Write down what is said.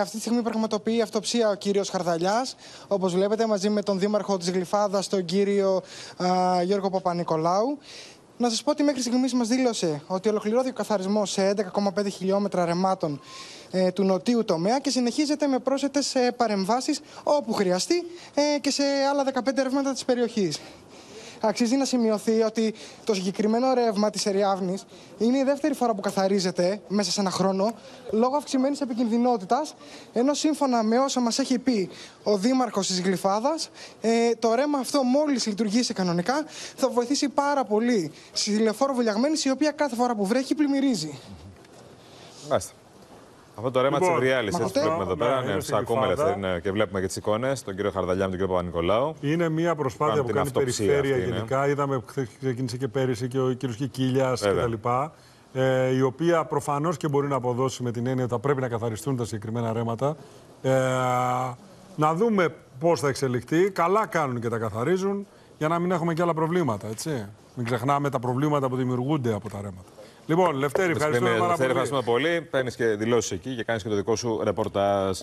Αυτή τη στιγμή πραγματοποιεί αυτοψία ο κύριος Χαρδαλιάς, όπως βλέπετε, μαζί με τον δήμαρχο της Γλυφάδας, τον κύριο Γιώργο Παπανικολάου. Να σας πω ότι μέχρι στιγμής μας δήλωσε ότι ολοκληρώθηκε ο καθαρισμός σε 11,5 χιλιόμετρα ρεμάτων του νοτίου τομέα και συνεχίζεται με πρόσθετες παρεμβάσεις όπου χρειαστεί και σε άλλα 15 ρεύματα της περιοχής. Αξίζει να σημειωθεί ότι το συγκεκριμένο ρεύμα της Εριάβνης είναι η δεύτερη φορά που καθαρίζεται μέσα σε ένα χρόνο λόγω αυξημένης επικινδυνότητας, ενώ σύμφωνα με όσα μας έχει πει ο δήμαρχος της Γλυφάδας, το ρεύμα αυτό μόλις λειτουργήσει κανονικά θα βοηθήσει πάρα πολύ στη Λεωφόρο Βουλιαγμένης, η οποία κάθε φορά που βρέχει πλημμυρίζει. Μάλιστα. Αυτό το ρεύμα της Ευρυάλης, έτσι το βλέπουμε εδώ πέρα. Ακούμε και βλέπουμε και τις εικόνες, τον κύριο Χαρδαλιά με τον κύριο Παπανικολάου. Είναι μια προσπάθεια που κάνει η περιφέρεια γενικά. Είδαμε που ξεκίνησε και πέρυσι και ο κύριος Κικίλιας κτλ. Η οποία προφανώς και μπορεί να αποδώσει με την έννοια ότι θα πρέπει να καθαριστούν τα συγκεκριμένα ρεύματα. Να δούμε πώς θα εξελιχθεί. Καλά κάνουν και τα καθαρίζουν για να μην έχουμε και άλλα προβλήματα. Έτσι. Μην ξεχνάμε τα προβλήματα που δημιουργούνται από τα ρεύματα. Λοιπόν, Λευτέρη, ευχαριστούμε πάρα πολύ. Παίρνεις και δηλώσεις εκεί και κάνεις και το δικό σου ρεπορτάζ.